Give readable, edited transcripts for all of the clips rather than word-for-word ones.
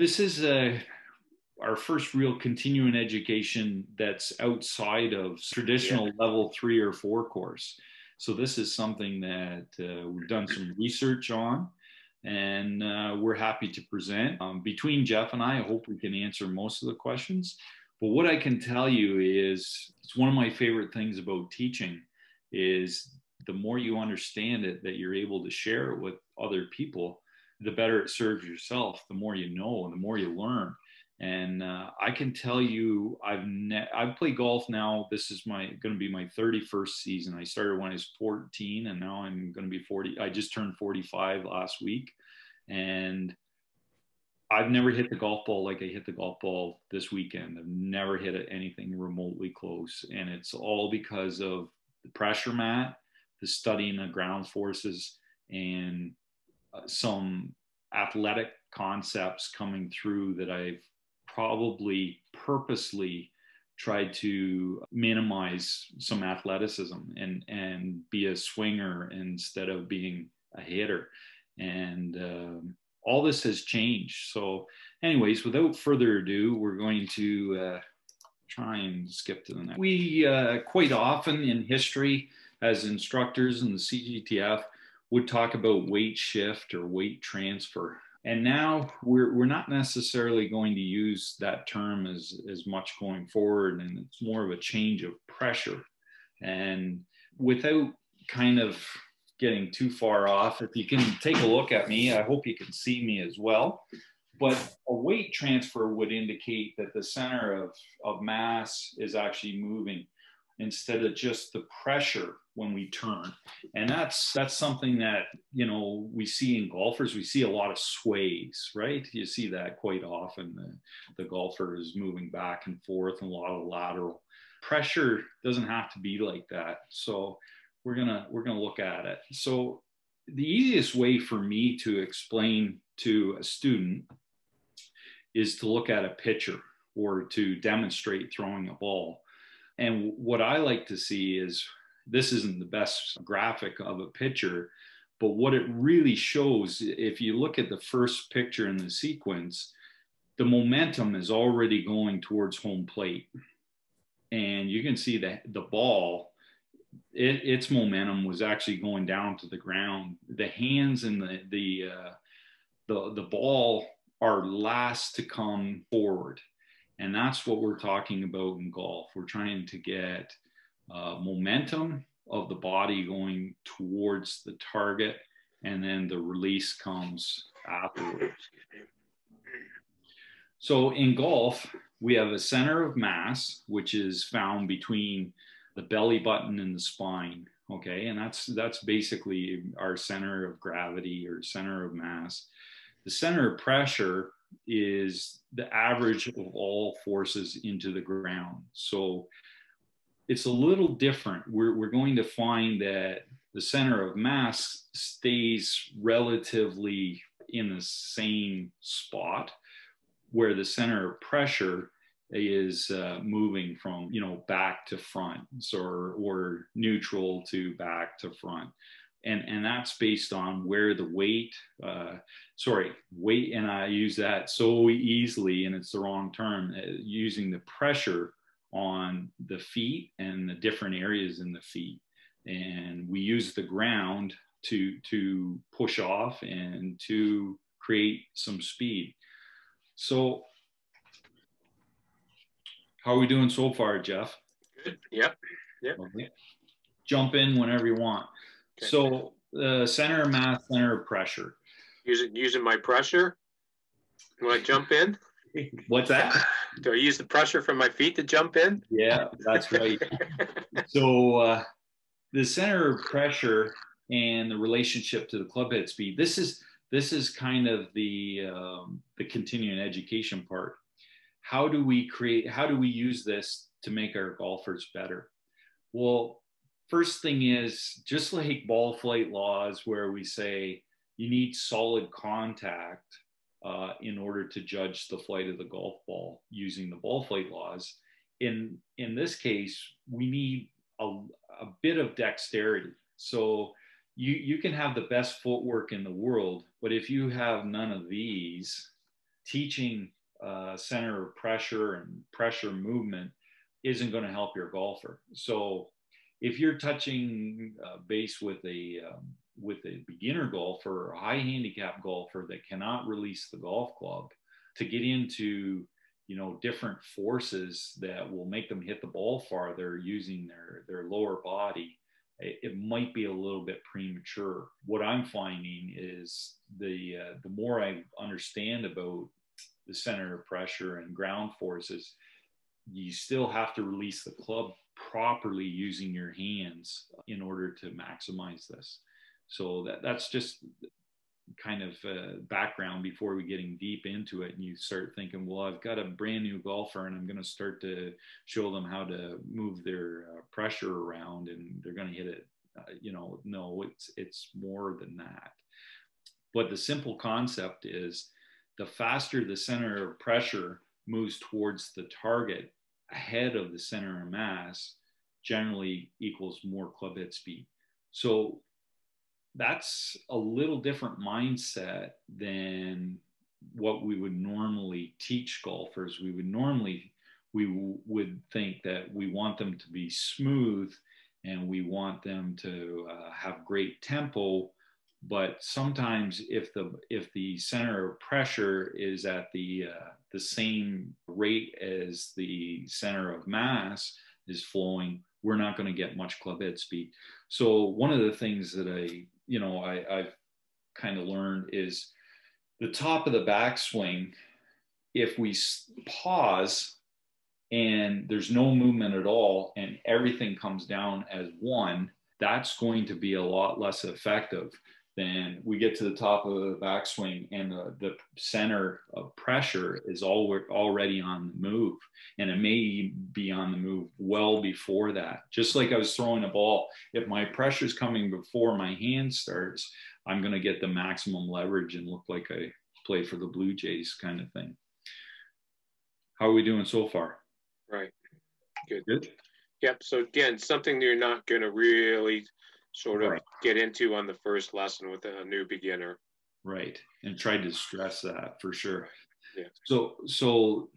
this is our first real continuing education that's outside of traditional level 3 or 4 course. So this is something that we've done some research on, and we're happy to present. Between Jeff and I hope we can answer most of the questions. But what I can tell you is, it's one of my favorite things about teaching is the more you understand it, that you're able to share it with other people, the better it serves yourself, the more you know, and the more you learn. And I can tell you, I've played golf now. This is going to be my 31st season. I started when I was 14, and now I'm going to be 40. I just turned 45 last week, and I've never hit the golf ball like I hit the golf ball this weekend. I've never hit anything remotely close, and it's all because of the pressure mat, the studying of ground forces, and some athletic concepts coming through that I've probably purposely tried to minimize some athleticism and be a swinger instead of being a hitter. And all this has changed. So anyways, without further ado, we're going to try and skip to the next. We quite often in history as instructors in the CGTF would talk about weight shift or weight transfer. And now we're not necessarily going to use that term as much going forward, and it's more of a change of pressure. And without kind of getting too far off, if you can take a look at me, I hope you can see me as well. But a weight transfer would indicate that the center of mass is actually moving instead of just the pressure when we turn. And that's something that, you know, we see in golfers. We see a lot of sways, right? You see that quite often. The golfer is moving back and forth and a lot of lateral. Pressure doesn't have to be like that. So we're gonna look at it. So the easiest way for me to explain to a student is to look at a picture or to demonstrate throwing a ball. And what I like to see is, this isn't the best graphic of a picture, but what it really shows, if you look at the first picture in the sequence, the momentum is already going towards home plate. And you can see that the ball, its momentum was actually going down to the ground. The hands and the ball are last to come forward. And that's what we're talking about in golf. We're trying to get momentum of the body going towards the target, and then the release comes afterwards. So in golf, we have a center of mass, which is found between the belly button and the spine. Okay, and that's basically our center of gravity or center of mass. The center of pressure is the average of all forces into the ground. So it's a little different. We're going to find that the center of mass stays relatively in the same spot, where the center of pressure is moving from, you know, back to front, so, or neutral to back to front. And that's based on where the weight, and I use that so easily, and it's the wrong term, using the pressure on the feet and the different areas in the feet. And we use the ground to push off and to create some speed. So how are we doing so far, Jeff? Good. Yep. Okay. Jump in whenever you want. Okay. So center of mass, center of pressure. Using my pressure when I jump in? What's that? Do I use the pressure from my feet to jump in? Yeah, that's right. So the center of pressure and the relationship to the club head speed. This is kind of the continuing education part. How do we create? How do we use this to make our golfers better? Well, first thing is, just like ball flight laws, where we say you need solid contact in order to judge the flight of the golf ball using the ball flight laws. In this case, we need a bit of dexterity. So you can have the best footwork in the world, but if you have none of these, teaching center of pressure and pressure movement isn't going to help your golfer. So if you're touching base with a beginner golfer or a high handicap golfer that cannot release the golf club, to get into, you know, different forces that will make them hit the ball farther using their lower body, it might be a little bit premature. What I'm finding is the more I understand about the center of pressure and ground forces, you still have to release the club properly using your hands in order to maximize this. So that's just kind of background before we're getting deep into it, and you start thinking, well, I've got a brand new golfer and I'm going to start to show them how to move their pressure around and they're going to hit it. You know, no, it's more than that. But the simple concept is the faster the center of pressure moves towards the target ahead of the center of mass generally equals more club head speed. So that's a little different mindset than what we would normally teach golfers. We would think that we want them to be smooth and we want them to have great tempo, but sometimes if the center of pressure is at the same rate as the center of mass is flowing, we're not going to get much club head speed. So one of the things that I've kind of learned is the top of the backswing, if we pause and there's no movement at all and everything comes down as one, that's going to be a lot less effective than we get to the top of the backswing and the center of pressure is already on the move. And it may be on the move well before that. Just like I was throwing a ball, if my pressure is coming before my hand starts, I'm going to get the maximum leverage and look like I play for the Blue Jays kind of thing. How are we doing so far? Right. Good? Yep. So again, something you're not going to really sort of get into on the first lesson with a new beginner. Right. And tried to stress that for sure. Yeah. So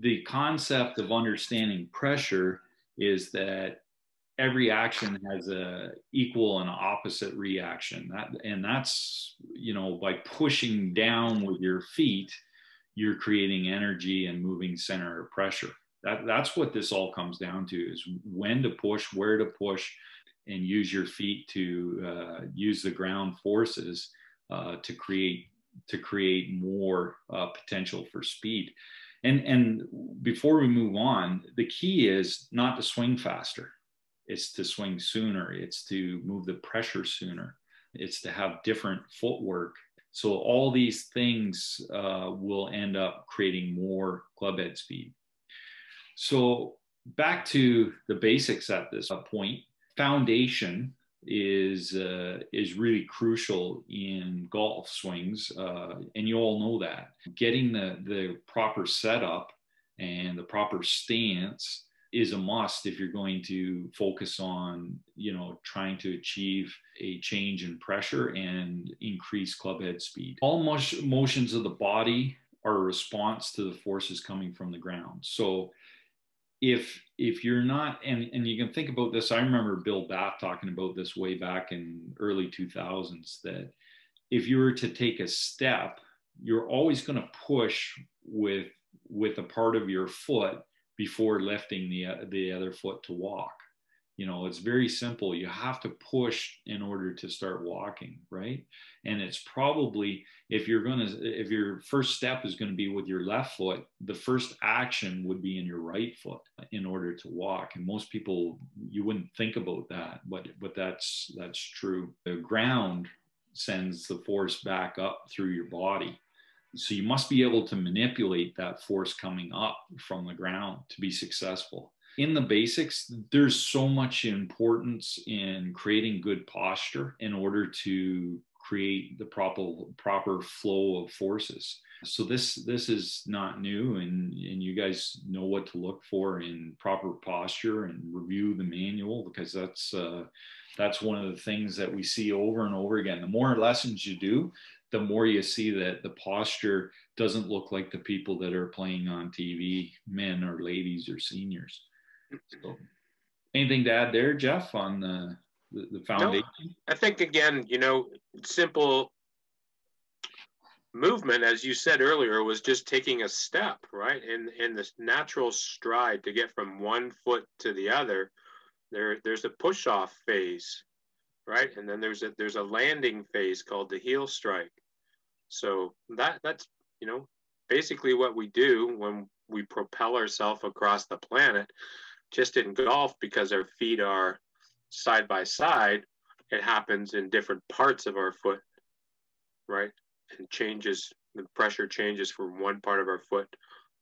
the concept of understanding pressure is that every action has a equal and opposite reaction. That's, you know, by pushing down with your feet, you're creating energy and moving center of pressure. That's what this all comes down to, is when to push, where to push, and use your feet to use the ground forces to create more potential for speed. And before we move on, the key is not to swing faster. It's to swing sooner. It's to move the pressure sooner. It's to have different footwork. So all these things will end up creating more club head speed. So back to the basics at this point. Foundation is really crucial in golf swings, and you all know that. Getting the proper setup and the proper stance is a must if you're going to focus on, you know, trying to achieve a change in pressure and increase club head speed. All motions of the body are a response to the forces coming from the ground. So if you're not, and you can think about this, I remember Bill Bath talking about this way back in early 2000s, that if you were to take a step, you're always going to push with a part of your foot before lifting the other foot to walk. You know, it's very simple. You have to push in order to start walking, right? And it's probably, if your first step is going to be with your left foot, the first action would be in your right foot in order to walk. And most people, you wouldn't think about that, but that's true. The ground sends the force back up through your body. So you must be able to manipulate that force coming up from the ground to be successful. In the basics, there's so much importance in creating good posture in order to create the proper flow of forces. So this is not new, and you guys know what to look for in proper posture and review the manual, because that's one of the things that we see over and over again. The more lessons you do, the more you see that the posture doesn't look like the people that are playing on TV, men or ladies or seniors. So anything to add there, Jeff, on the foundation? No, I think, again, you know, simple movement, as you said earlier, was just taking a step, right? In this natural stride to get from one foot to the other, there's a push-off phase, right? And then there's a landing phase called the heel strike. So that's, you know, basically what we do when we propel ourselves across the planet, just in golf, because our feet are side by side. It happens in different parts of our foot, right? And changes, the pressure changes from one part of our foot,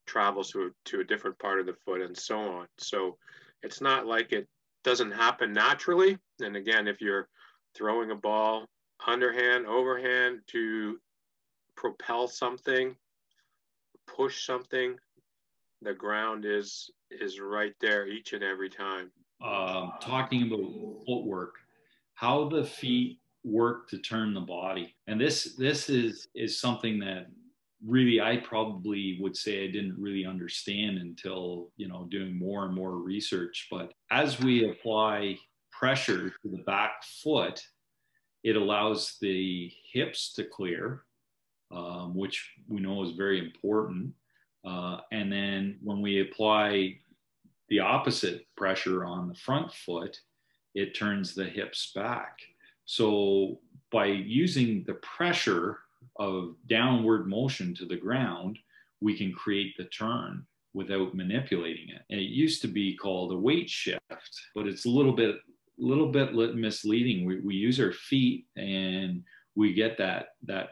travels to a different part of the foot, and so on. So it's not like it doesn't happen naturally. And again, if you're throwing a ball underhand, overhand to propel something, push something, the ground is right there each and every time. Talking about footwork, how the feet work to turn the body. And this is something that really I probably would say I didn't really understand until, you know, doing more and more research. But as we apply pressure to the back foot, it allows the hips to clear, which we know is very important. And then when we apply the opposite pressure on the front foot, it turns the hips back. So by using the pressure of downward motion to the ground, we can create the turn without manipulating it. And it used to be called a weight shift, but it's a little bit misleading. We use our feet and we get that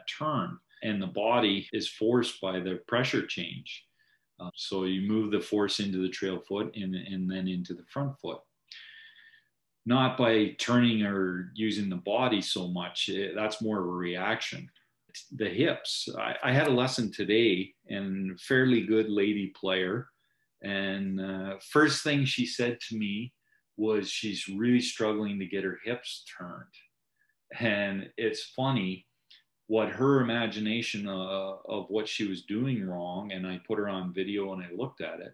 turn, and the body is forced by the pressure change. So you move the force into the trail foot and then into the front foot. Not by turning or using the body so much. That's more of a reaction. The hips. I had a lesson today, and fairly good lady player. And first thing she said to me was she's really struggling to get her hips turned. And it's funny what her imagination of what she was doing wrong, and I put her on video and I looked at it.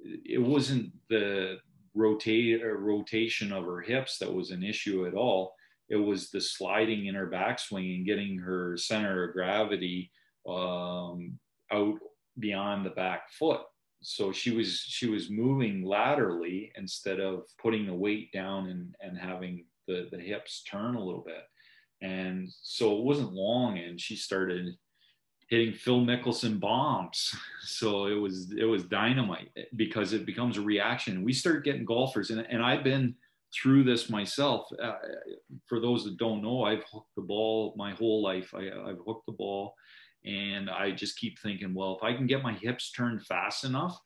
It wasn't the rotation of her hips that was an issue at all. It was the sliding in her backswing and getting her center of gravity out beyond the back foot. So she was moving laterally instead of putting the weight down and having the hips turn a little bit. And so it wasn't long, and she started hitting Phil Mickelson bombs. So it was dynamite, because it becomes a reaction. We start getting golfers, and I've been through this myself. For those that don't know, I've hooked the ball my whole life. I've hooked the ball, and I just keep thinking, well, if I can get my hips turned fast enough,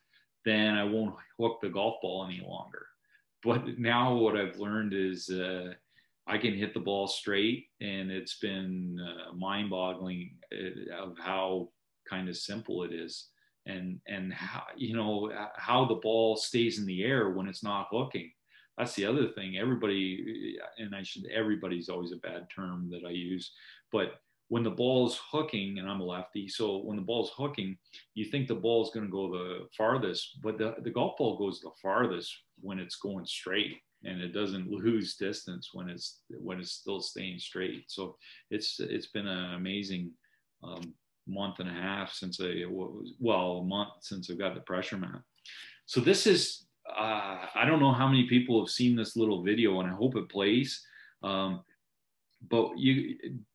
then I won't hook the golf ball any longer. But now what I've learned is I can hit the ball straight, and it's been mind-boggling of how kind of simple it is, and how, you know, how the ball stays in the air when it's not hooking. That's the other thing. Everybody's always a bad term that I use, but when the ball's hooking, and I'm a lefty, so when the ball's hooking, you think the ball's going to go the farthest, but the golf ball goes the farthest when it's going straight. And it doesn't lose distance when it's still staying straight. So it's been an amazing month since I've got the pressure mat. So this is I don't know how many people have seen this little video, and I hope it plays. But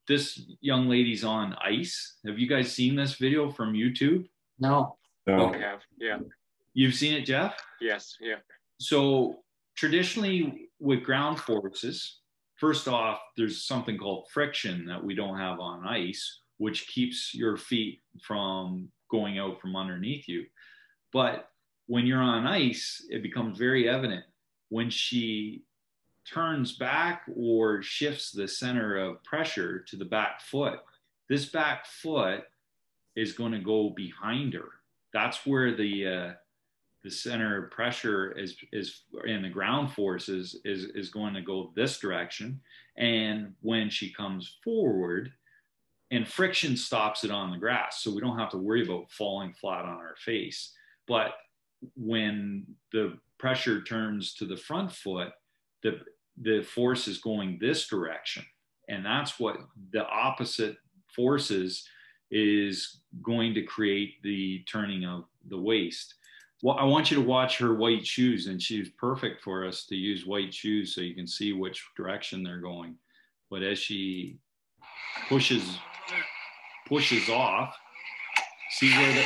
this young lady's on ice. Have you guys seen this video from YouTube? No. No. I have. Yeah. You've seen it, Jeff? Yes. Yeah. So traditionally, with ground forces, first off, there's something called friction that we don't have on ice, which keeps your feet from going out from underneath you. But when you're on ice, it becomes very evident when she turns back or shifts the center of pressure to the back foot. This back foot is going to go behind her. That's where the center of pressure is in the ground forces is going to go this direction. And when she comes forward, and friction stops it on the grass. So we don't have to worry about falling flat on our face. But when the pressure turns to the front foot, the force is going this direction. And that's what the opposite forces is going to create the turning of the waist. Well, I want you to watch her white shoes, and she's perfect for us to use white shoes so you can see which direction they're going. But as she pushes off, see where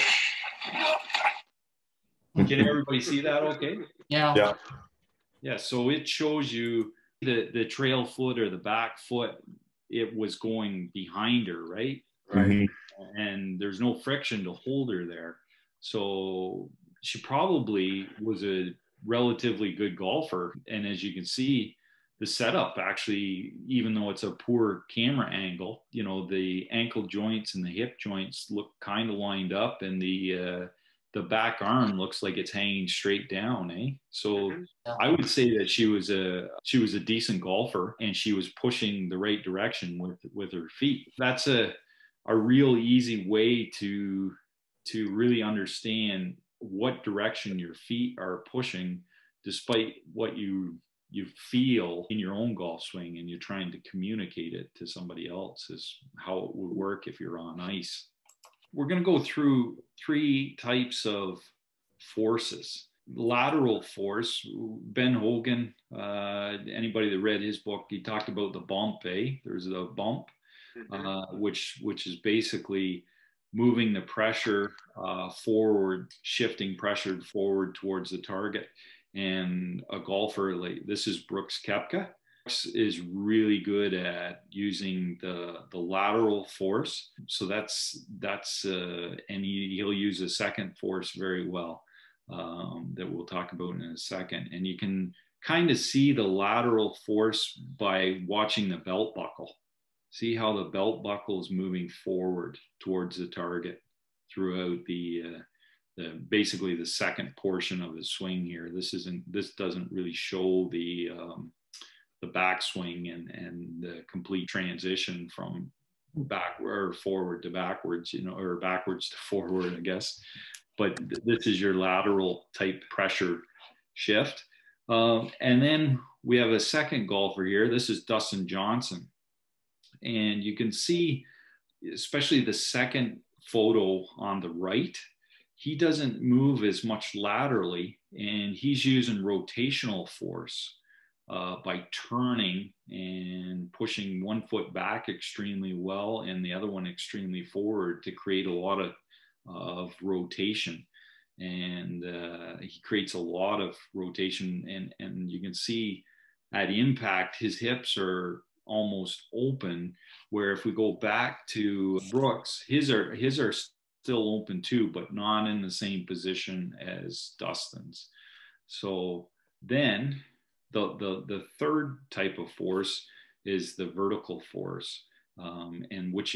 the, can everybody see that okay? Yeah. Yeah. Yeah, so it shows you the trail foot or the back foot, it was going behind her, right? Right. Mm-hmm. And there's no friction to hold her there. So she probably was a relatively good golfer. And as you can see, the setup actually, even though it's a poor camera angle, you know, the ankle joints and the hip joints look kind of lined up, and the back arm looks like it's hanging straight down, eh? So I would say that she was a decent golfer, and she was pushing the right direction with her feet. That's a real easy way to really understand what direction your feet are pushing, despite what you feel in your own golf swing, and you're trying to communicate it to somebody else, is how it would work if you're on ice. We're going to go through three types of forces. Lateral force, Ben Hogan, anybody that read his book, he talked about the bump, eh? There's the bump, which is basically moving the pressure forward, shifting pressure forward towards the target. And a golfer, like this is Brooks Koepka, is really good at using the lateral force. So that's and he'll use a second force very well, that we'll talk about in a second. And you can kind of see the lateral force by watching the belt buckle. See how the belt buckle is moving forward towards the target throughout the basically the second portion of his swing here. This doesn't really show the backswing and the complete transition from forward to backwards, you know, or backwards to forward, I guess. But this is your lateral type pressure shift. And then we have a second golfer here. This is Dustin Johnson. And you can see, especially the second photo on the right, he doesn't move as much laterally, and he's using rotational force by turning and pushing one foot back extremely well and the other one extremely forward to create a lot of rotation. And he creates a lot of rotation, and you can see at impact, his hips are almost open, where if we go back to Brooks, his are still open too, but not in the same position as Dustin's. So then the third type of force is the vertical force, and which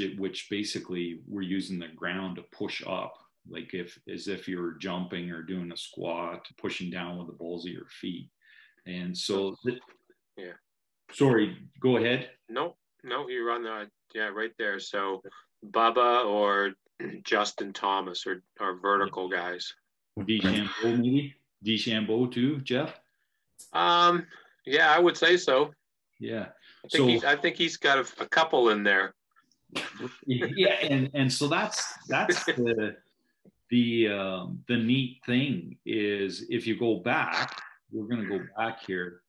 basically we're using the ground to push up, like as if you're jumping or doing a squat, pushing down with the balls of your feet. And so yeah. Sorry, go ahead. No, you're on the, yeah, right there. So Bubba or Justin Thomas are vertical guys. DeChambeau maybe? DeChambeau too, Jeff? Yeah, I would say so. Yeah. I think he's got a couple in there. Yeah, and so that's the neat thing is, if you go back, we're going to go back here.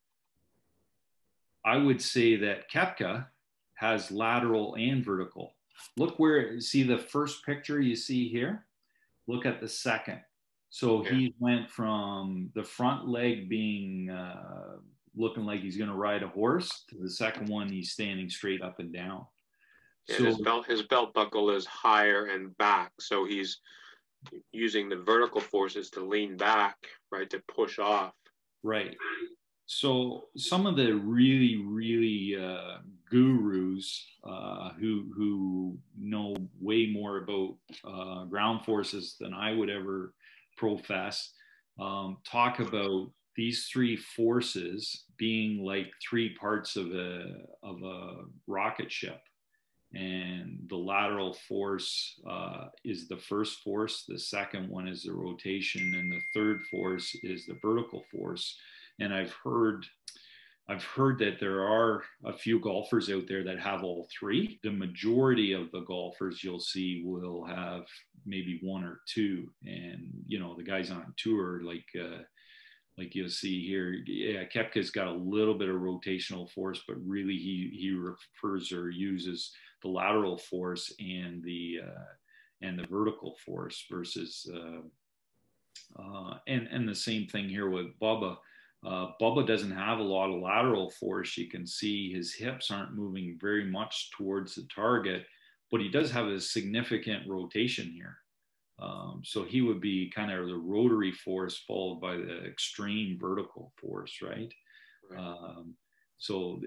I would say that Koepka has lateral and vertical. Look where, see the first picture you see here? Look at the second. So yeah. He went from the front leg being looking like he's going to ride a horse to the second one, he's standing straight up and down. Yeah, so his belt buckle is higher and back. So he's using the vertical forces to lean back, right, to push off. Right. So some of the really, really gurus who know way more about ground forces than I would ever profess talk about these three forces being like three parts of a rocket ship. and the lateral force is the first force, the second one is the rotation, and the third force is the vertical force. And I've heard that there are a few golfers out there that have all three. The majority of the golfers you'll see will have maybe one or two. And, you know, the guys on tour, like you'll see here, yeah, Koepka's got a little bit of rotational force, but really he refers or uses the lateral force and the vertical force versus, and the same thing here with Bubba. Bubba doesn't have a lot of lateral force. You can see his hips aren't moving very much towards the target, but he does have a significant rotation here. So he would be kind of the rotary force followed by the extreme vertical force, right? Right. So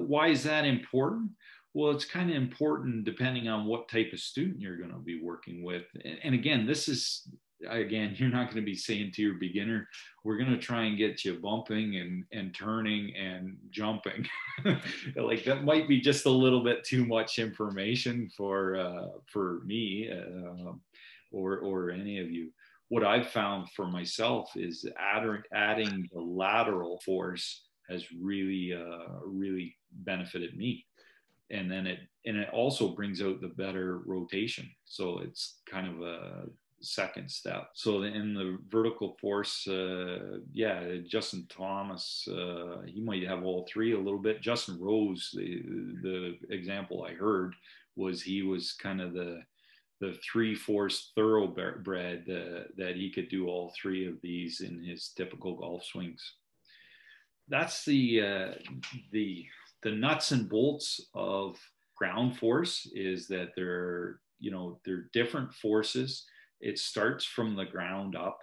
why is that important? Well, it's kind of important depending on what type of student you're going to be working with. And again, this is... Again, you're not going to be saying to your beginner, we're going to try and get you bumping and turning and jumping. Like that might be just a little bit too much information for me or any of you. What I've found for myself is adding the lateral force has really, really benefited me. And then it also brings out the better rotation. So it's kind of a second step. So in the vertical force, yeah, Justin Thomas, he might have all three a little bit. Justin Rose, the example I heard was he was kind of the three-force thoroughbred, that he could do all three of these in his typical golf swings. That's the nuts and bolts of ground force, is that they're different forces. It starts from the ground up.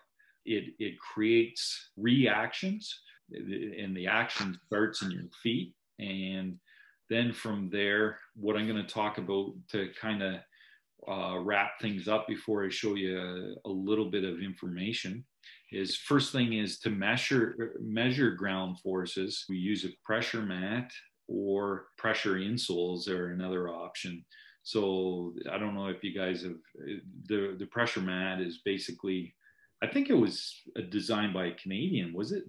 It creates reactions, and the action starts in your feet. And then from there, what I'm going to talk about to kind of wrap things up before I show you a little bit of information is, first thing is to measure ground forces. We use a pressure mat, or pressure insoles are another option. So I don't know if you guys have, the pressure mat is basically, I think it was designed by a Canadian. Was it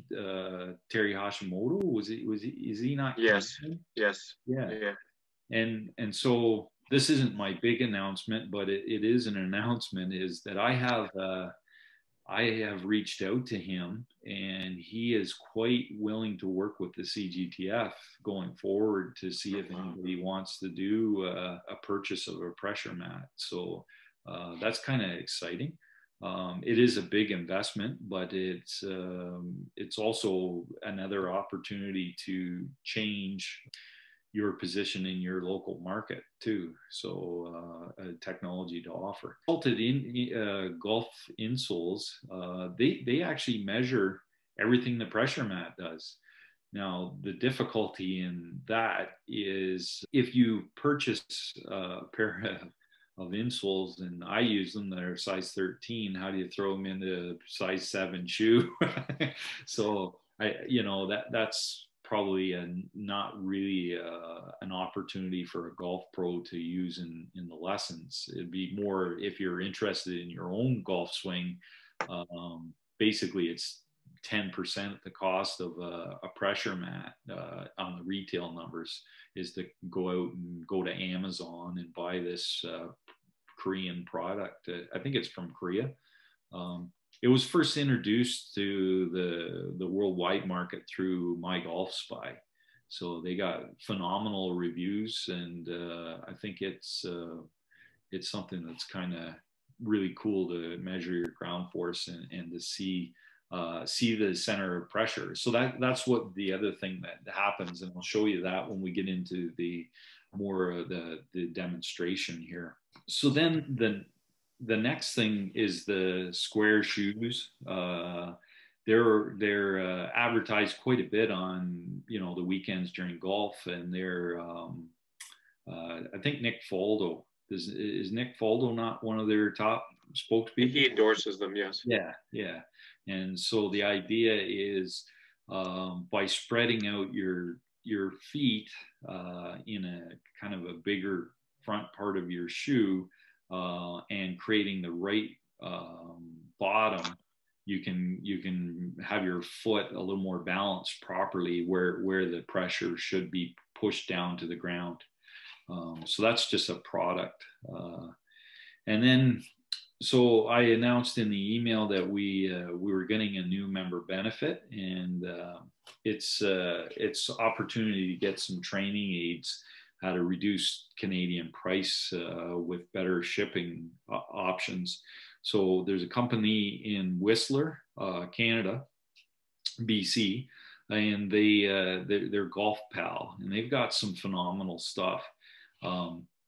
Terry Hashimoto? Is he not? Yes. Canadian? Yes. Yeah. Yeah. And so this isn't my big announcement, but it is an announcement, is that I have reached out to him, and he is quite willing to work with the CGTF going forward to see if anybody wants to do a purchase of a pressure mat. So that's kind of exciting. It is a big investment, but it's also another opportunity to change your position in your local market too. So a technology to offer. Salted in golf insoles, they actually measure everything the pressure mat does. Now, the difficulty in that is if you purchase a pair of insoles, and I use them, that are size 13, how do you throw them into a size 7 shoe? So that's probably not really an opportunity for a golf pro to use in the lessons. It'd be more if you're interested in your own golf swing. Basically, it's 10% the cost of a pressure mat on the retail numbers, is to go out and go to Amazon and buy this Korean product. I think it's from Korea. It was first introduced to the worldwide market through MyGolfSpy. So they got phenomenal reviews, and I think it's something that's kind of really cool to measure your ground force and to see the center of pressure. So that's what the other thing that happens, and I'll show you that when we get into the more of the demonstration here. So then the next thing is the square shoes. They're advertised quite a bit on, the weekends during golf, and they're, I think Nick Faldo, is Nick Faldo not one of their top spokespeople? He endorses them, yes. Yeah, yeah. And so the idea is by spreading out your your feet in a kind of a bigger front part of your shoe and creating the right bottom, you can have your foot a little more balanced properly where the pressure should be pushed down to the ground. So that's just a product. And then, so I announced in the email that we were getting a new member benefit, and it's opportunity to get some training aids at a reduced Canadian price with better shipping options. So there's a company in Whistler, Canada, BC, and they're Golf Pal, and they've got some phenomenal stuff.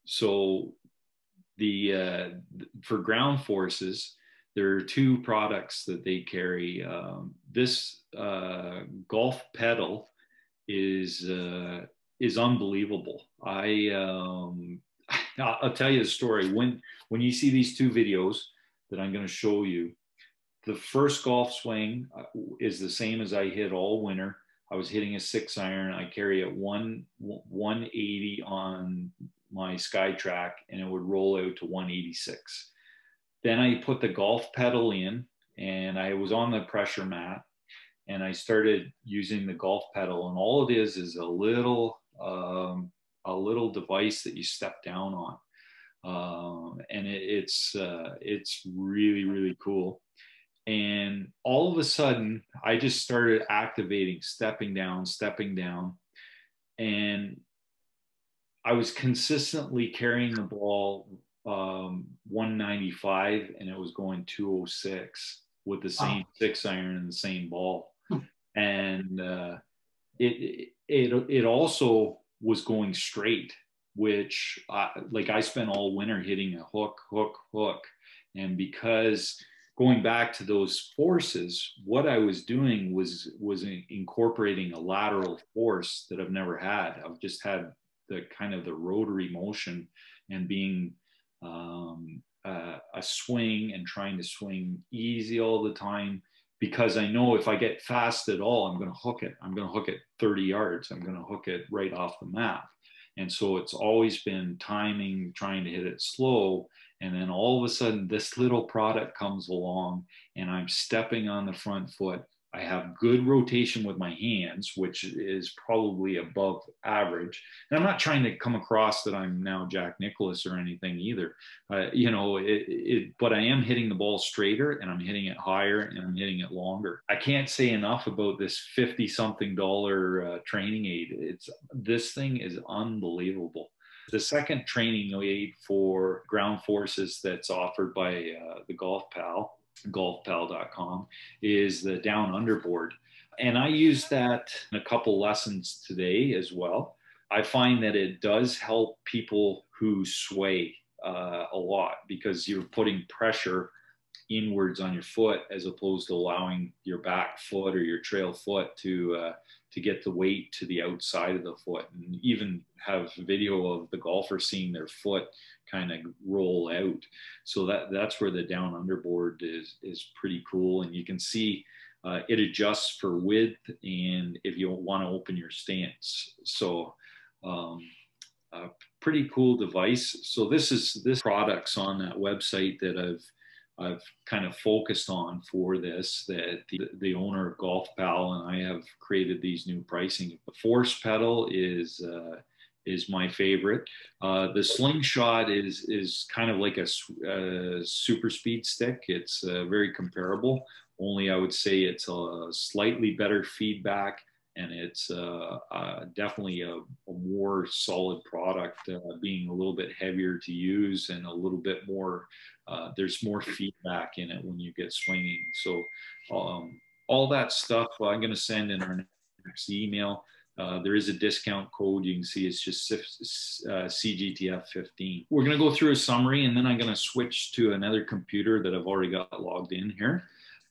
So for ground forces, there are two products that they carry. This golf pedal is unbelievable. I'll tell you a story. When you see these two videos that I'm going to show you, the first golf swing is the same as I hit all winter. I was hitting a 6-iron. I carry it 180 on my SkyTrack, and it would roll out to 186. Then I put the golf pedal in, and I was on the pressure mat, and I started using the golf pedal. And all it is a little device that you step down on. And it's really, really cool. And all of a sudden, I just started activating, stepping down. And I was consistently carrying the ball 195, and it was going 206 with the same wow. 6-iron and the same ball. And it also was going straight, which I spent all winter hitting a hook. And because going back to those forces, what I was doing was incorporating a lateral force that I've never had. I've just had the kind of the rotary motion and being a swing and trying to swing easy all the time, because I know if I get fast at all, I'm going to hook it. I'm going to hook it 30 yards. I'm going to hook it right off the map. And so it's always been timing, trying to hit it slow. And then all of a sudden this little product comes along and I'm stepping on the front foot. I have good rotation with my hands, which is probably above average. And I'm not trying to come across that I'm now Jack Nicklaus or anything either. But I am hitting the ball straighter, and I'm hitting it higher, and I'm hitting it longer. I can't say enough about this $50-something training aid. This thing is unbelievable. The second training aid for ground forces that's offered by the Golf Pal, golfpal.com, is the down underboard, and I used that in a couple lessons today as well. I find that it does help people who sway a lot, because you're putting pressure inwards on your foot as opposed to allowing your back foot or your trail foot to get the weight to the outside of the foot. And even have video of the golfer seeing their foot kind of roll out. So that's where the down underboard is pretty cool. And you can see it adjusts for width and if you want to open your stance. So a pretty cool device. So this product's on that website that I've kind of focused on for this, that the owner of Golf Pal and I have created these new pricing. The Force Pedal is my favorite. The Slingshot is kind of like a super speed stick. It's very comparable, only I would say it's a slightly better feedback, and it's definitely a more solid product, being a little bit heavier to use and a little bit more, there's more feedback in it when you get swinging. So all that stuff I'm going to send in our next email. There is a discount code. You can see it's just CGTF15. We're going to go through a summary, and then I'm going to switch to another computer that I've already got logged in here.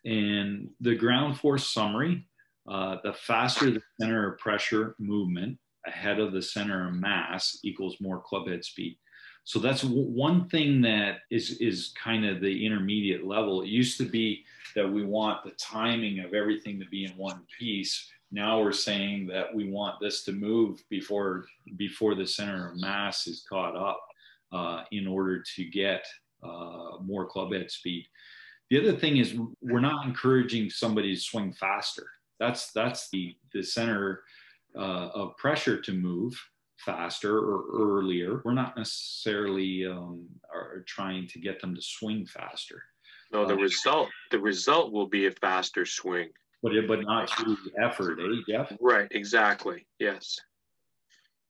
And the ground force summary. The faster the center of pressure movement ahead of the center of mass equals more clubhead speed. So that's one thing that is kind of the intermediate level. It used to be that we want the timing of everything to be in one piece. Now we're saying that we want this to move before the center of mass is caught up in order to get more club head speed. The other thing is we're not encouraging somebody to swing faster. That's the center of pressure to move faster or earlier. We're not necessarily are trying to get them to swing faster. No, the result will be a faster swing. But not through the effort, eh, Jeff? Right, exactly, yes.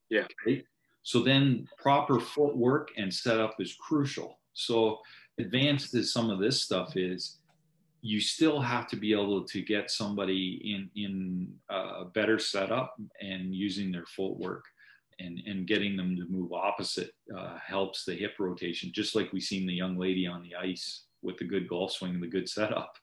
Yeah. Okay. So then proper footwork and setup is crucial. So advanced as some of this stuff is, you still have to be able to get somebody in a better setup and using their footwork and getting them to move opposite helps the hip rotation, just like we seen the young lady on the ice with the good golf swing and the good setup.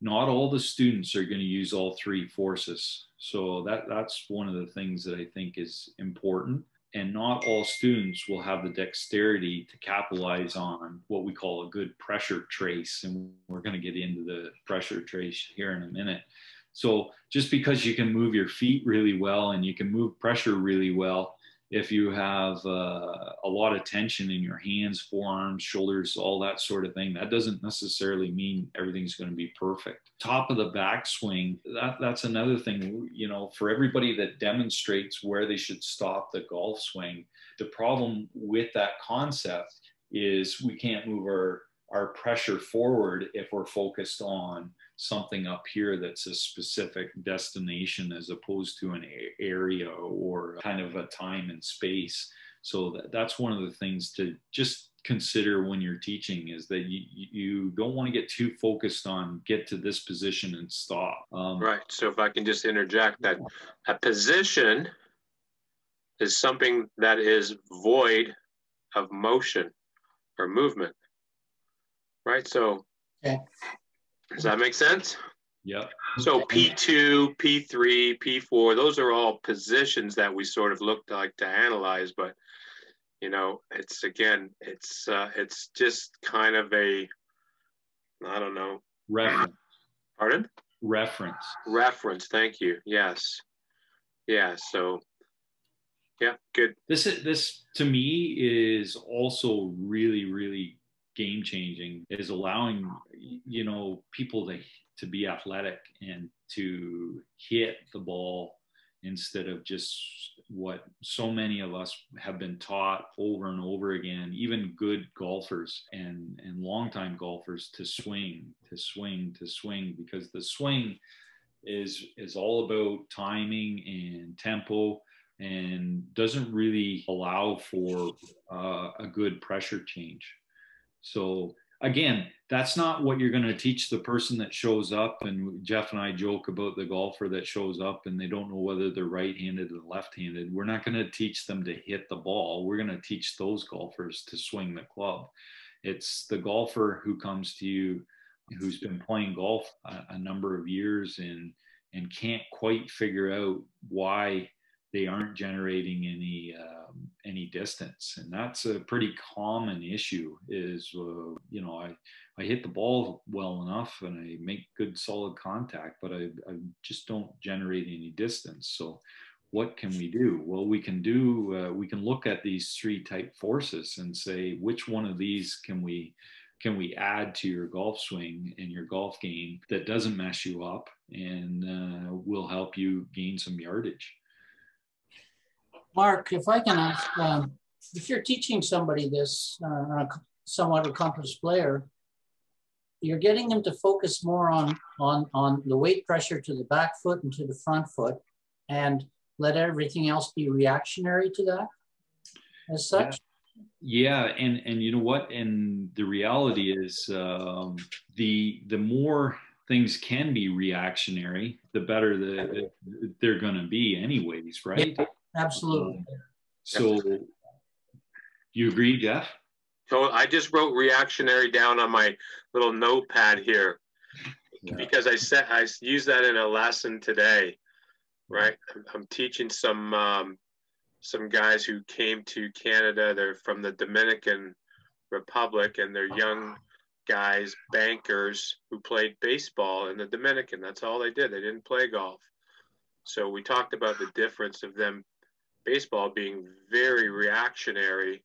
Not all the students are going to use all three forces. So that's one of the things that I think is important. And not all students will have the dexterity to capitalize on what we call a good pressure trace. And we're going to get into the pressure trace here in a minute. So just because you can move your feet really well and you can move pressure really well, if you have a lot of tension in your hands, forearms, shoulders, all that sort of thing, that doesn't necessarily mean everything's going to be perfect. Top of the backswing, that's another thing, you know, for everybody that demonstrates where they should stop the golf swing. The problem with that concept is we can't move our pressure forward if we're focused on something up here that's a specific destination as opposed to an area or kind of a time and space. So that's one of the things to just consider when you're teaching, is that you don't want to get too focused on get to this position and stop. Right. So if I can just interject, that a position is something that is void of motion or movement. Right. So okay. Does that make sense? Yep. So P2, P3, P4, those are all positions that we sort of like to analyze, but, you know, it's, again, it's just kind of a, I don't know. Reference. Pardon? Reference. Reference, thank you, yes. Yeah, so, yeah, good. This to me is also really, really game changing, is allowing, you know, people to be athletic and to hit the ball instead of just what so many of us have been taught over and over again, even good golfers and longtime golfers, to swing, because the swing is all about timing and tempo and doesn't really allow for a good pressure change. So again, that's not what you're going to teach the person that shows up. And Jeff and I joke about the golfer that shows up and they don't know whether they're right-handed or left-handed. We're not going to teach them to hit the ball. We're going to teach those golfers to swing the club. It's the golfer who comes to you, who's been playing golf a number of years and can't quite figure out why they aren't generating any distance. And that's a pretty common issue, is, you know, I hit the ball well enough and I make good solid contact, but I just don't generate any distance. So what can we do? Well, we can look at these three type forces and say, which one of these can we add to your golf swing and your golf game that doesn't mess you up and will help you gain some yardage? Mark, if I can ask, if you're teaching somebody this, a somewhat accomplished player, you're getting them to focus more on the weight pressure to the back foot and to the front foot, and let everything else be reactionary to that as such? Yeah, and you know what? And the reality is the more things can be reactionary, the better they're going to be anyways, right? Yeah. Absolutely. So you agree, Jeff? So I just wrote reactionary down on my little notepad here, yeah, because I used that in a lesson today, right? I'm teaching some guys who came to Canada. They're from the Dominican Republic, and they're young guys, bankers, who played baseball in the Dominican. That's all they did. They didn't play golf. So we talked about the difference of them, baseball being very reactionary,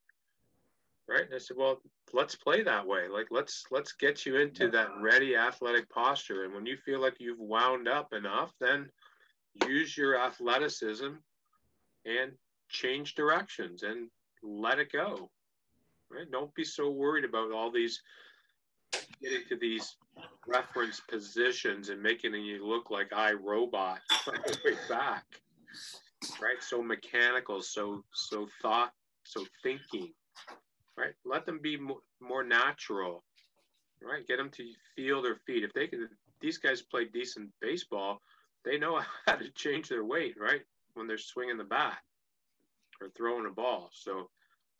right? And I said, well, let's play that way. Like, let's get you into that ready athletic posture. And when you feel like you've wound up enough, then use your athleticism and change directions and let it go, right? Don't be so worried about all these, getting to these reference positions and making you look like iRobot way back, right? So mechanical, so thought, so thinking, right? Let them be more natural, right? Get them to feel their feet. If they can, these guys play decent baseball, they know how to change their weight, right? When they're swinging the bat or throwing a ball. So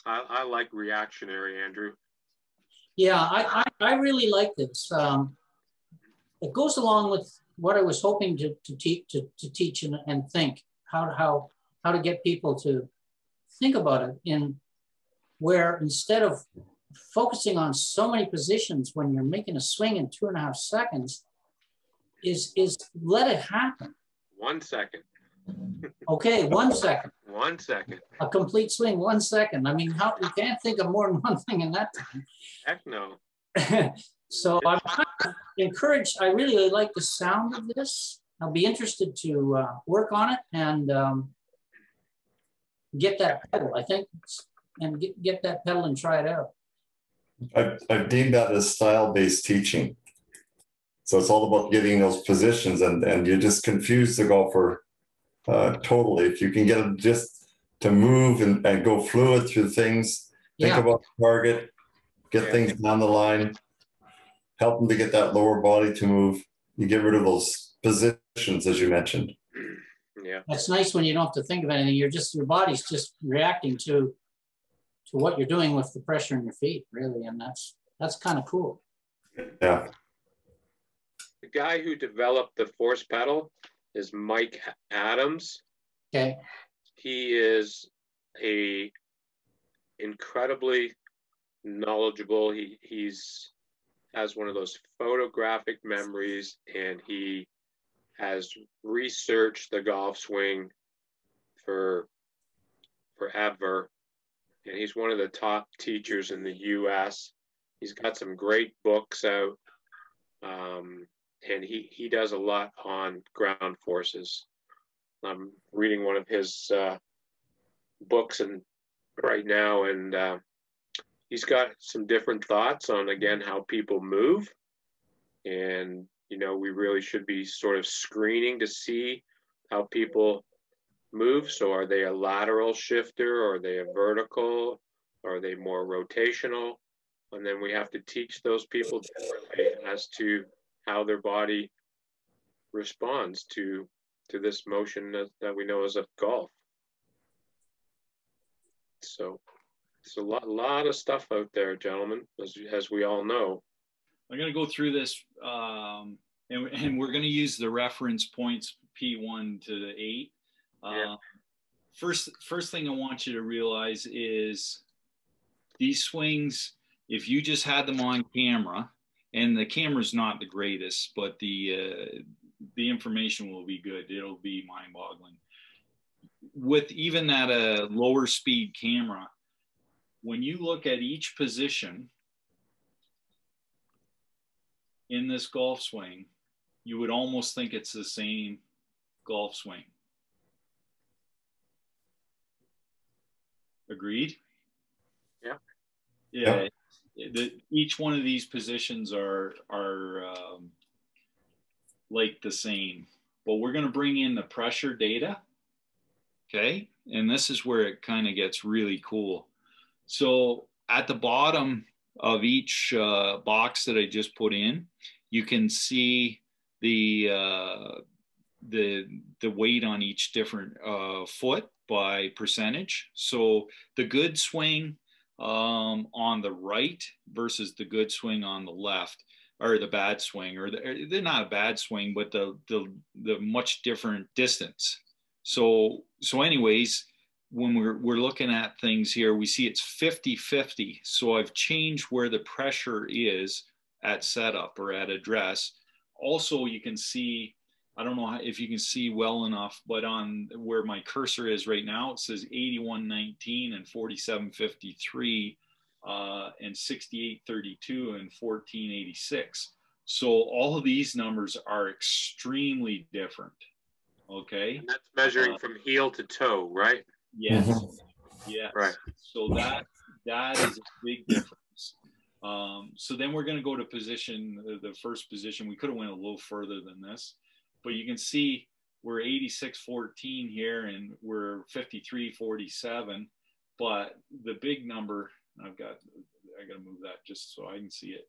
I like reactionary, Andrew. Yeah, I really like this. It goes along with what I was hoping to teach and think, how to get people to think about it, in where instead of focusing on so many positions when you're making a swing in 2.5 seconds, is let it happen. 1 second. Okay, 1 second. 1 second. A complete swing, 1 second. I mean, how you can't think of more than one thing in that time. Heck no. So I'm kind of encouraged. I really like the sound of this. I'll be interested to work on it and get that pedal, I think, and get that pedal and try it out. I've deemed that as style-based teaching. So it's all about getting those positions, and you just confuse the golfer. Totally. If you can get them just to move and go fluid through things, think about the target, get things down the line, help them to get that lower body to move. You get rid of those positions, as you mentioned. Yeah, that's nice when you don't have to think of anything. You're just, your body's just reacting to what you're doing with the pressure in your feet, really, and that's kind of cool. Yeah. The guy who developed the Force Pedal is Mike Adams. Okay. He is a incredibly knowledgeable. He's has one of those photographic memories, and he has researched the golf swing for forever. And he's one of the top teachers in the U.S. He's got some great books out. And he does a lot on ground forces. I'm reading one of his books right now, and he's got some different thoughts on, again, how people move. And, you know, we really should be sort of screening to see how people move. So are they a lateral shifter? Or are they a vertical? Or are they more rotational? And then we have to teach those people differently as to how their body responds to this motion that we know as of golf. So it's a lot of stuff out there, gentlemen, as we all know. I'm going to go through this, and we're going to use the reference points P1 to the 8. Yeah. First thing I want you to realize is these swings, if you just had them on camera, and the camera's not the greatest, but the information will be good. It'll be mind-boggling. With even that lower speed camera, when you look at each position in this golf swing, you would almost think it's the same golf swing. Agreed? Yeah. Yeah. Each one of these positions are like the same, but we're going to bring in the pressure data, okay? And this is where it kind of gets really cool. So at the bottom of each box that I just put in, you can see the weight on each different foot by percentage. So the good swing on the right versus the good swing on the left, or the bad swing, or they're not a bad swing, but the much different distance. So anyways, when we're looking at things here, we see it's 50-50. So I've changed where the pressure is at setup or at address. Also, you can see I don't know if you can see well enough, but on where my cursor is right now, it says 81.19 and 47.53 and 68.32 and 14.86. So all of these numbers are extremely different. Okay. And that's measuring from heel to toe, right? Yes. Yes. Right. So that is a big difference. So then we're going to go to position, the first position. We could have went a little further than this, but you can see we're 86.14 here and we're 53.47. But the big number, I got to move that just so I can see it.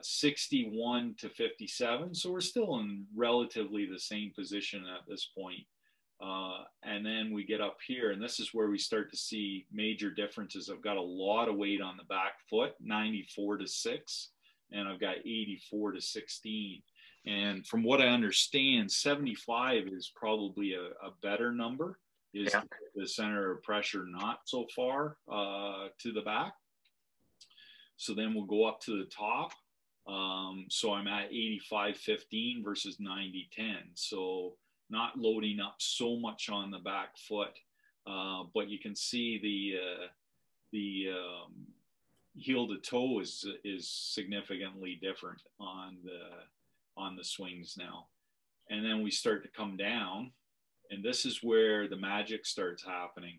61 to 57. So we're still in relatively the same position at this point. And then we get up here, and this is where we start to see major differences. I've got a lot of weight on the back foot, 94 to 6, and I've got 84 to 16. And from what I understand, 75 is probably a better number, is the center of pressure not so far to the back. So then we'll go up to the top. So I'm at 85.15 versus 90.10. So not loading up so much on the back foot, but you can see the heel to toe is significantly different on the swings now. And then we start to come down, and this is where the magic starts happening.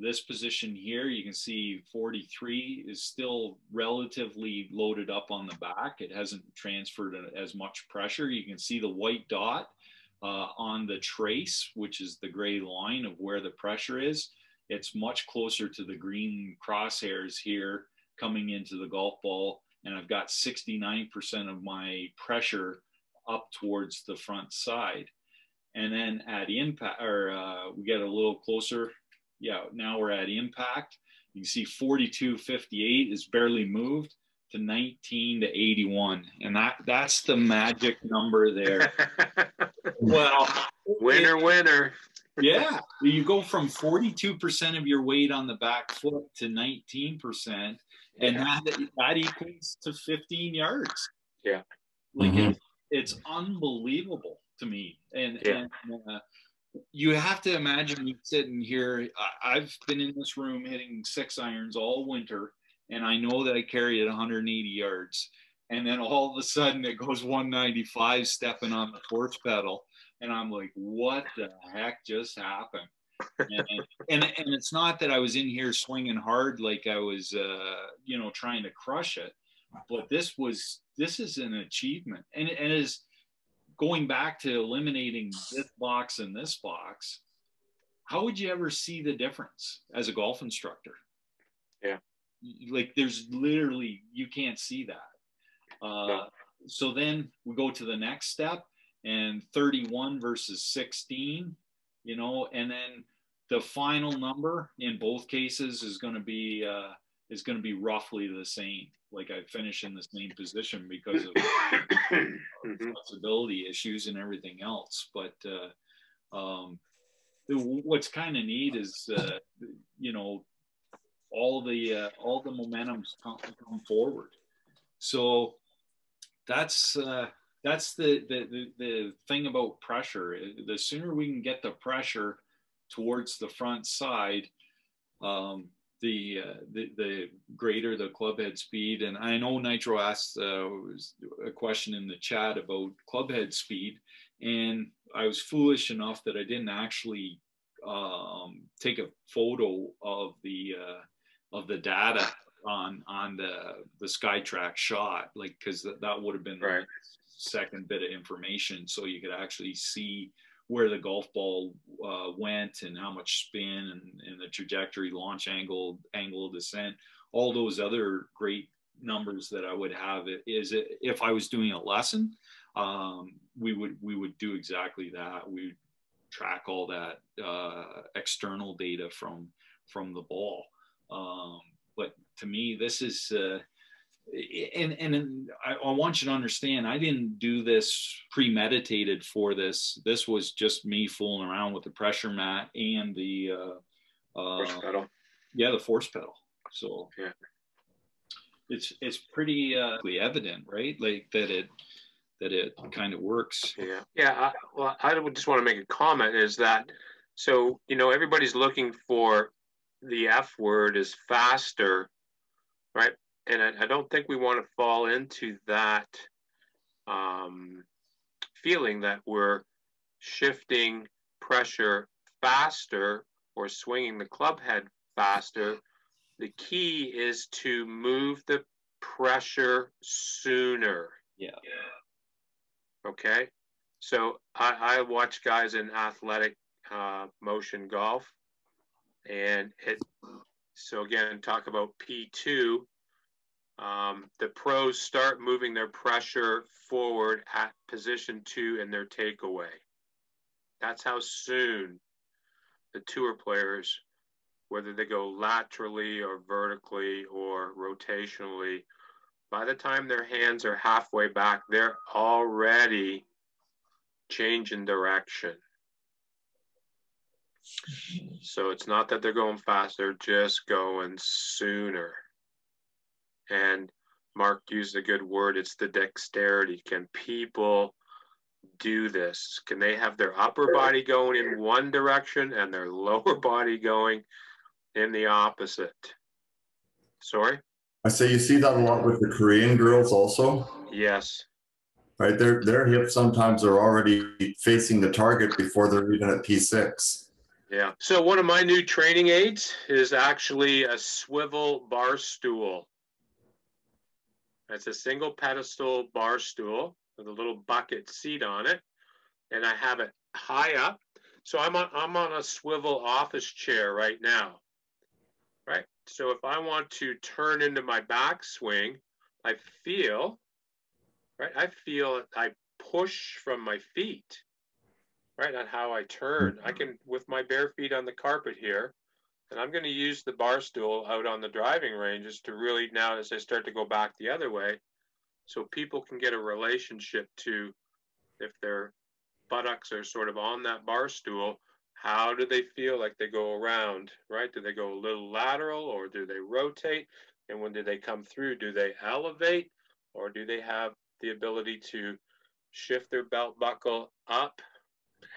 This position here, you can see 43 is still relatively loaded up on the back. It hasn't transferred as much pressure. You can see the white dot on the trace, which is the gray line of where the pressure is. It's much closer to the green crosshairs here coming into the golf ball. And I've got 69% of my pressure up towards the front side. And then at impact, or we get a little closer. Yeah, now we're at impact. You can see 42.58 is barely moved to 19 to 81. And that's the magic number there. Well, winner, winner. Yeah, you go from 42% of your weight on the back foot to 19%, and that equals to 15 yards. Yeah. Like it's unbelievable to me. And, you have to imagine me sitting here. I've been in this room hitting 6 irons all winter, and I know that I carry it 180 yards. And then all of a sudden it goes 195 stepping on the force pedal. And I'm like, what the heck just happened? And it's not that I was in here swinging hard, like I was, you know, trying to crush it, but this is an achievement. And it is, going back to eliminating this box and this box, how would you ever see the difference as a golf instructor? Yeah. Like there's literally, you can't see that. So then we go to the next step, and 31 versus 16, you know, and then the final number in both cases is going to be, roughly the same. Like I finish in the same position because of responsibility issues and everything else. But what's kind of neat is, you know, all the momentum's come forward. So that's the thing about pressure. The sooner we can get the pressure towards the front side, the greater the club head speed. And I know Nitro asked a question in the chat about club head speed, and I was foolish enough that I didn't actually take a photo of the data on the SkyTrack shot, like, because that would have been the second bit of information, so you could actually see where the golf ball went and how much spin and the trajectory, launch angle, angle of descent, all those other great numbers that I would have. If I was doing a lesson, we would do exactly that. We would track all that external data from the ball. But to me, this is and I want you to understand, I didn't do this premeditated for this. This was just me fooling around with the pressure mat and the force pedal. So it's pretty evident, right? Like that that it kind of works. Yeah. Yeah. Well, I would just want to make a comment is that, so, you know, everybody's looking for the F word is faster, right? And I don't think we want to fall into that feeling that we're shifting pressure faster or swinging the club head faster. The key is to move the pressure sooner. Yeah. Okay. So I watch guys in athletic motion golf, and it, so again, talk about P2. The pros start moving their pressure forward at position 2 in their takeaway. That's how soon the tour players, whether they go laterally or vertically or rotationally, by the time their hands are halfway back, they're already changing direction. So it's not that they're going faster, just going sooner. And Mark used a good word, it's the dexterity. Can people do this? Can they have their upper body going in one direction and their lower body going in the opposite? Sorry? I say you see that a lot with the Korean girls also. Yes. Right, their hips sometimes are already facing the target before they're even at P6. Yeah. So one of my new training aids is actually a swivel bar stool. It's a single pedestal bar stool with a little bucket seat on it, and I have it high up. So I'm on a swivel office chair right now, right? So if I want to turn into my backswing, I feel, right? I feel I push from my feet, right? On how I turn. I can, with my bare feet on the carpet here, and I'm going to use the bar stool out on the driving ranges to really now, as I start to go back the other way, so people can get a relationship to, if their buttocks are sort of on that bar stool, how do they feel like they go around, right? Do they go a little lateral or do they rotate? And when do they come through? Do they elevate or do they have the ability to shift their belt buckle up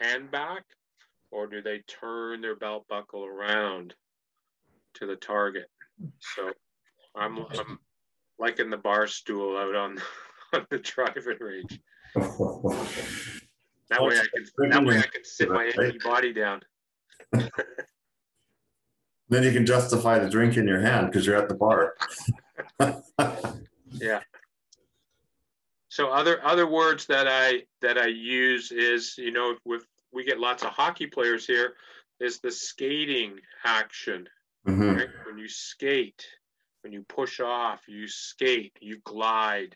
and back? Or do they turn their belt buckle around to the target? So I'm liking the bar stool out on the driving range. That way I can sit my empty body down. Then you can justify the drink in your hand because you're at the bar. Yeah. So other words that I use is, you know, with, we get lots of hockey players here, is the skating action. Mm-hmm. Right? When you skate, when you push off, you skate, you glide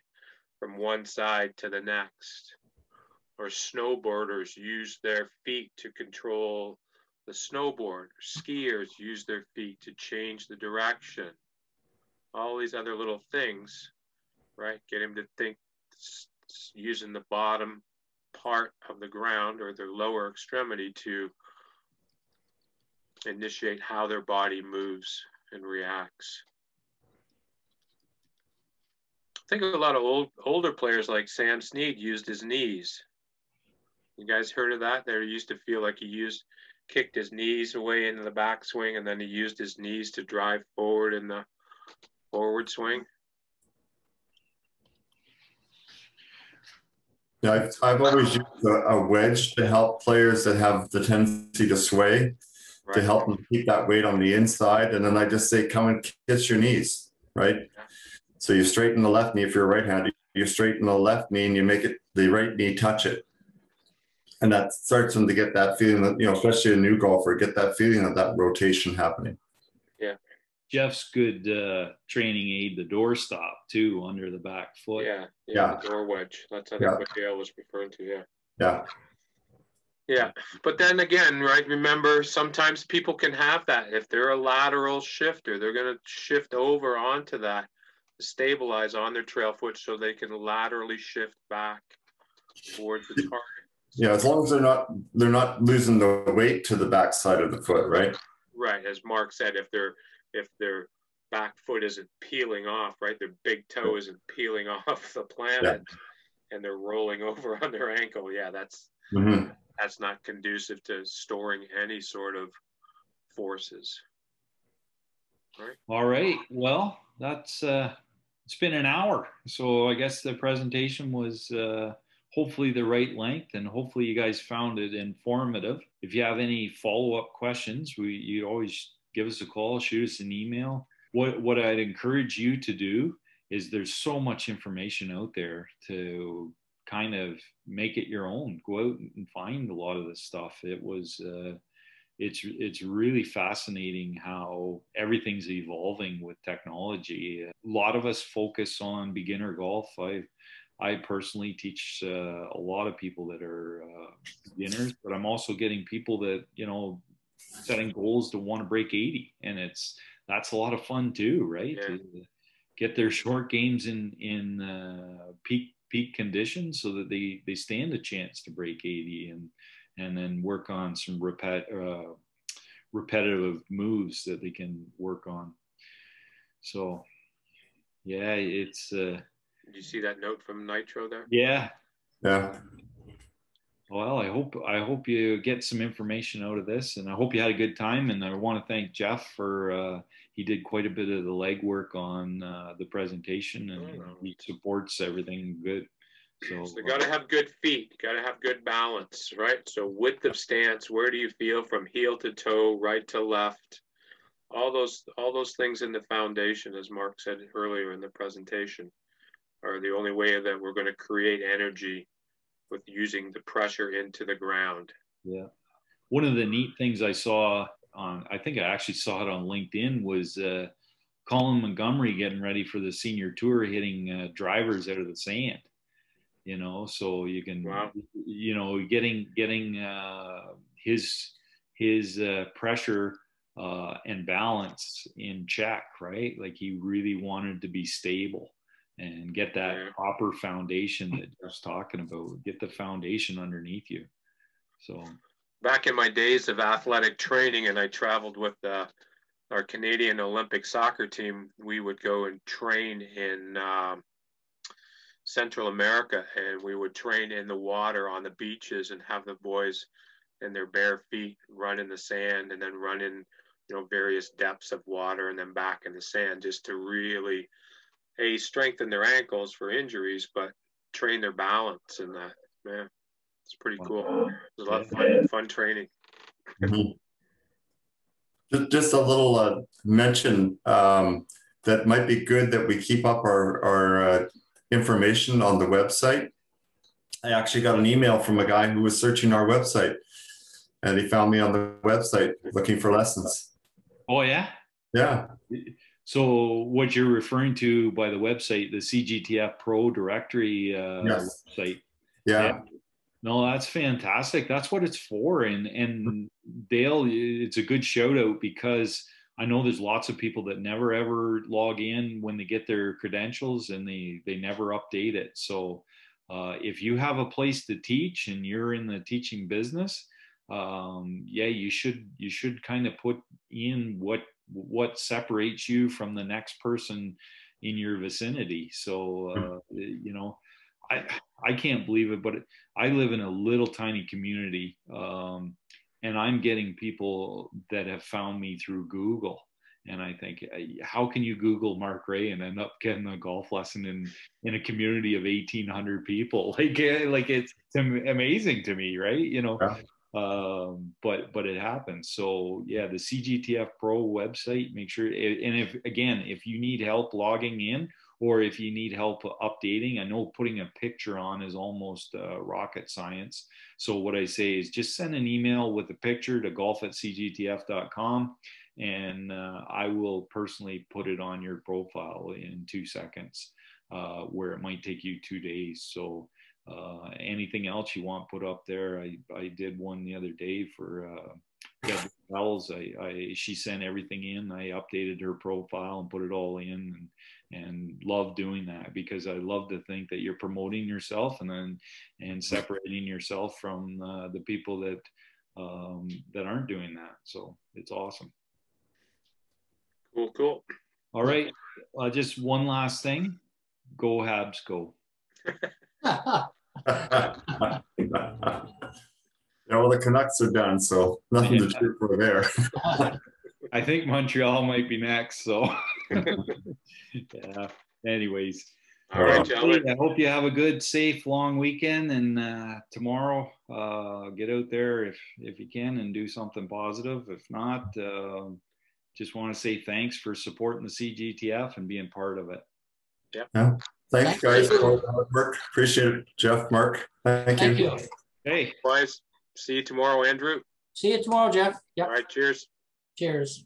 from one side to the next. Or snowboarders use their feet to control the snowboard. Skiers use their feet to change the direction. All these other little things, right? Get him to think using the bottom part of the ground or their lower extremity to initiate how their body moves and reacts. I think a lot of older players like Sam Snead used his knees. You guys heard of that? They used to feel like he kicked his knees away into the backswing, and then he used his knees to drive forward in the forward swing. Yeah, I've always used a wedge to help players that have the tendency to sway, right, to help them keep that weight on the inside. And then I just say, come and kiss your knees, right? Yeah. So you straighten the left knee, if you're right-handed, you straighten the left knee and you make it the right knee touch it. And that starts them to get that feeling that, you know, especially a new golfer, get that feeling of that rotation happening. Yeah. Jeff's good training aid, the doorstop, too, under the back foot. Yeah, yeah, yeah. The door wedge. That's, I think, yeah, what Dale was referring to, yeah. Yeah. Yeah, but then again, right, remember, sometimes people can have that. If they're a lateral shifter, they're going to shift over onto that to stabilize on their trail foot so they can laterally shift back towards the target. Yeah, as long as they're not losing the weight to the back side of the foot, right? Right, as Mark said, if their back foot isn't peeling off, right, their big toe isn't peeling off the planet, and they're rolling over on their ankle, yeah, that's not conducive to storing any sort of forces. All right. Well, that's it's been an hour, so I guess the presentation was hopefully the right length, and hopefully you guys found it informative. If you have any follow-up questions, you always give us a call, shoot us an email. What I'd encourage you to do is there's so much information out there to kind of make it your own. Go out and find a lot of this stuff. It's really fascinating how everything's evolving with technology. A lot of us focus on beginner golf. I personally teach a lot of people that are beginners, but I'm also getting people that, you know, setting goals to want to break 80, and that's a lot of fun too, right? Yeah. To get their short games in peak conditions so that they stand a chance to break 80, and then work on some repetitive moves that they can work on. So yeah, it's did you see that note from Nitro there? Yeah. Well, I hope you get some information out of this, and I hope you had a good time. And I want to thank Jeff for he did quite a bit of the legwork on the presentation, and he supports everything good. So you got to have good feet. You got to have good balance, right? So width of stance, where do you feel from heel to toe, right to left? All those things in the foundation, as Mark said earlier in the presentation, are the only way that we're going to create energy with using the pressure into the ground. Yeah. One of the neat things I saw I think I actually saw it on LinkedIn, was Colin Montgomery getting ready for the senior tour, hitting drivers out of the sand, you know, so you can, wow, you know, getting his pressure and balance in check, right? Like he really wanted to be stable and get that proper foundation that Jeff's talking about. Get the foundation underneath you. So back in my days of athletic training, and I traveled with our Canadian Olympic soccer team, we would go and train in Central America, and we would train in the water on the beaches and have the boys in their bare feet run in the sand, and then run in, you know, various depths of water, and then back in the sand, just to really strengthen their ankles for injuries, but train their balance in that. Man, it's pretty cool. It's a lot of fun training. Mm-hmm. Just a little mention that might be good that we keep up our information on the website. I actually got an email from a guy who was searching our website, and he found me on the website looking for lessons. Oh, yeah? Yeah. So what you're referring to by the website, the CGTF Pro directory website. Yeah. No, that's fantastic. That's what it's for. And Dale, it's a good shout out, because I know there's lots of people that never ever log in when they get their credentials, and they never update it. So if you have a place to teach and you're in the teaching business, you should kind of put in what separates you from the next person in your vicinity. So, you know, I can't believe it, but I live in a little tiny community, and I'm getting people that have found me through Google. And I think, how can you Google Mark Ray and end up getting a golf lesson in a community of 1,800 people? Like it's amazing to me, right? You know. Yeah. But it happens. So yeah, the CGTF Pro website, make sure. And if you need help logging in, or if you need help updating, I know putting a picture on is almost rocket science. So what I say is just send an email with a picture to golf@cgtf.com. And I will personally put it on your profile in 2 seconds, where it might take you 2 days. So anything else you want put up there. I did one the other day for Deborah Wells. She sent everything in. I updated her profile and put it all in, and love doing that, because I love to think that you're promoting yourself and separating yourself from the people that that aren't doing that. So it's awesome. Cool. All right, just one last thing. Go Habs, go. Yeah, well, the Canucks are done, so nothing to do for there. I think Montreal might be next, so yeah. Anyways. All right, John. I hope you have a good, safe, long weekend, and tomorrow get out there if you can and do something positive. If not, just want to say thanks for supporting the CGTF and being part of it. Yep. Yeah. Thanks, guys, for all the hard work. Appreciate it, Jeff, Mark. Thank you. Hey. Guys, see you tomorrow, Andrew. See you tomorrow, Jeff. Yep. All right, cheers. Cheers.